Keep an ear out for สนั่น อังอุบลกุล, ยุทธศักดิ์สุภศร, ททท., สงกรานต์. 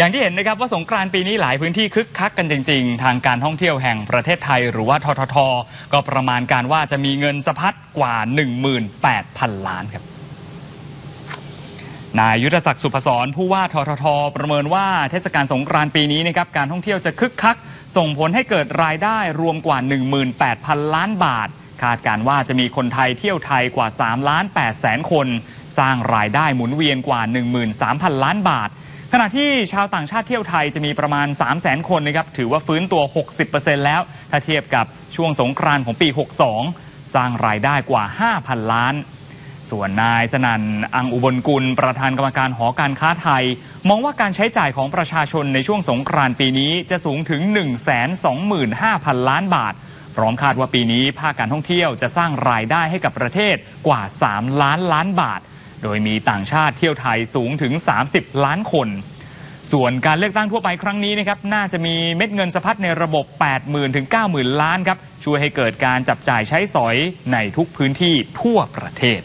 อย่างที่เห็นนะครับว่าสงกรานต์ปีนี้หลายพื้นที่คึกคักกันจริงๆทางการท่องเที่ยวแห่งประเทศไทยหรือว่าททท.ก็ประมาณการว่าจะมีเงินสะพัดกว่า 18,000 ล้านครับนายยุทธศักดิ์สุภศรผู้ว่าททท.ประเมินว่าเทศกาลสงกรานต์ปีนี้นะครับการท่องเที่ยวจะคึกคักส่งผลให้เกิดรายได้รวมกว่า 18,000 ล้านบาทคาดการว่าจะมีคนไทยเที่ยวไทยกว่า 3,800,000 คนสร้างรายได้หมุนเวียนกว่า 13,000 ล้านบาทขณะที่ชาวต่างชาติเที่ยวไทยจะมีประมาณ 300,000 คนนะครับถือว่าฟื้นตัว 60% แล้วถ้าเทียบกับช่วงสงกรานต์ของปี 62 สร้างรายได้กว่า 5,000 ล้านส่วนนายสนั่น อังอุบลกุลประธานกรรมการหอการค้าไทยมองว่าการใช้จ่ายของประชาชนในช่วงสงกรานต์ปีนี้จะสูงถึง 125,000 ล้านบาทพร้อมคาดว่าปีนี้ภาคการท่องเที่ยวจะสร้างรายได้ให้กับประเทศกว่า 3 ล้านล้านบาทโดยมีต่างชาติเที่ยวไทยสูงถึง 30 ล้านคนส่วนการเลือกตั้งทั่วไปครั้งนี้นะครับน่าจะมีเม็ดเงินสะพัดในระบบ 80,000 ถึง 90,000 ล้านครับช่วยให้เกิดการจับจ่ายใช้สอยในทุกพื้นที่ทั่วประเทศ